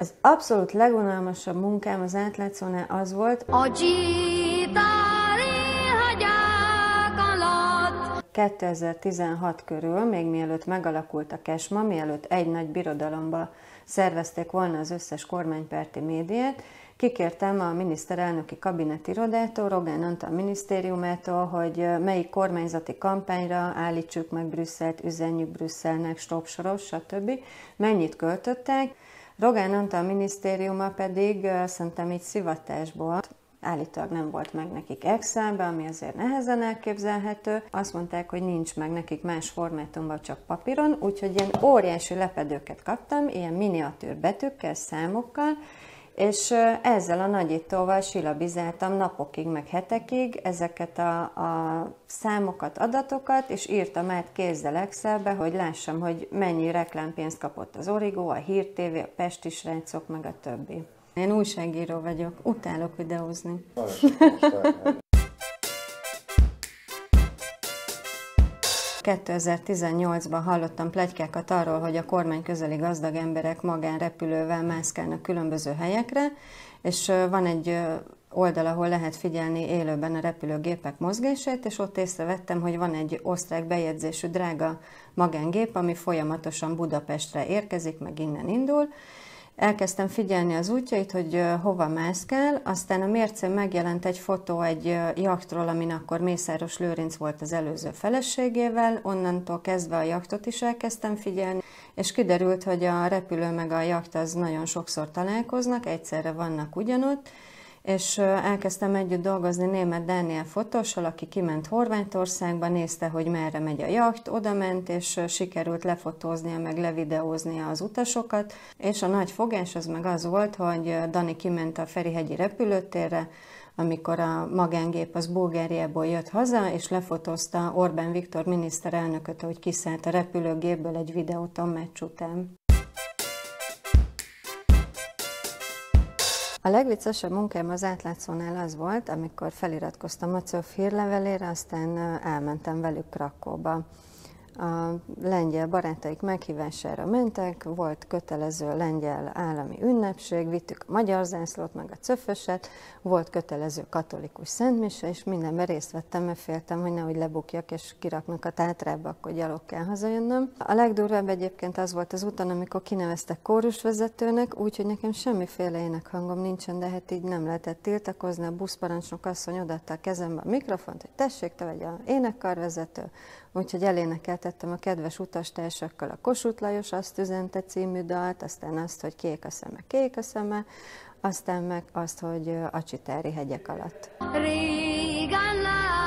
Az abszolút legunalmasabb munkám az Átlátszónál az volt, a 2016 körül, még mielőtt megalakult a Kesma, mielőtt egy nagy birodalomba szervezték volna az összes kormánypárti médiát, kikértem a miniszterelnöki kabinetirodától, Rogán Anta a minisztériumától, hogy melyik kormányzati kampányra állítsuk meg Brüsszelt, üzenjük Brüsszelnek, stop Soros, stb. Mennyit költöttek. Rogán Anta a minisztériuma pedig szerintem így szivatásból, állítólag nem volt meg nekik Excelbe, ami azért nehezen elképzelhető. Azt mondták, hogy nincs meg nekik más formátumban, csak papíron, úgyhogy ilyen óriási lepedőket kaptam, ilyen miniatűr betűkkel, számokkal, és ezzel a nagyítóval silabizáltam napokig, meg hetekig ezeket a számokat, adatokat, és írtam át kézzel Excelbe, hogy lássam, hogy mennyi reklámpénzt kapott az Origó, a Hír TV, a Pestisrejcok, meg a többi. Én újságíró vagyok, utálok videózni. Sajnos. 2018-ban hallottam pletykákat arról, hogy a kormány közeli gazdag emberek magánrepülővel mászkálnak különböző helyekre, és van egy oldal, ahol lehet figyelni élőben a repülőgépek mozgását, és ott észrevettem, hogy van egy osztrák bejegyzésű drága magángép, ami folyamatosan Budapestre érkezik, meg innen indul. Elkezdtem figyelni az útjait, hogy hova mászkál, aztán a Mércén megjelent egy fotó egy jachtról, amin akkor Mészáros Lőrinc volt az előző feleségével, onnantól kezdve a jachtot is elkezdtem figyelni, és kiderült, hogy a repülő meg a jacht az nagyon sokszor találkoznak, egyszerre vannak ugyanott, és elkezdtem együtt dolgozni német Daniel Fotossal, aki kiment Horvátországba, nézte, hogy merre megy a jacht, odament, és sikerült lefotóznia, meg levideóznia az utasokat, és a nagy fogás az meg az volt, hogy Dani kiment a Ferihegyi repülőtérre, amikor a magángép az Bulgáriából jött haza, és lefotózta Orbán Viktor miniszterelnököt, hogy kiszállt a repülőgépből egy videót a meccs után. A legviccesebb munkám az Átlátszónál az volt, amikor feliratkoztam a Czöv hírlevelére, aztán elmentem velük Krakkóba. A lengyel barátaik meghívására mentek, volt kötelező lengyel állami ünnepség, vittük a magyar zászlót, meg a cöföset, volt kötelező katolikus szentmise, és mindenben részt vettem, mert féltem, hogy nehogy lebukjak, és kiraknak a tátrába, akkor gyalog kell hazajönnöm. A legdurvább egyébként az volt az úton, amikor kineveztek kórusvezetőnek, úgyhogy nekem semmiféle énekhangom nincsen, de hát így nem lehetett tiltakozni, a buszparancsnok asszony odaadta a kezembe a mikrofont, hogy tessék, te vagy a énekkarvezető, úgyhogy elénekeltettem a kedves utastársakkal a Kossuth Lajos Azt üzente című dalt, aztán azt, hogy kék a szeme, aztán meg azt, hogy a csitári hegyek alatt. Régen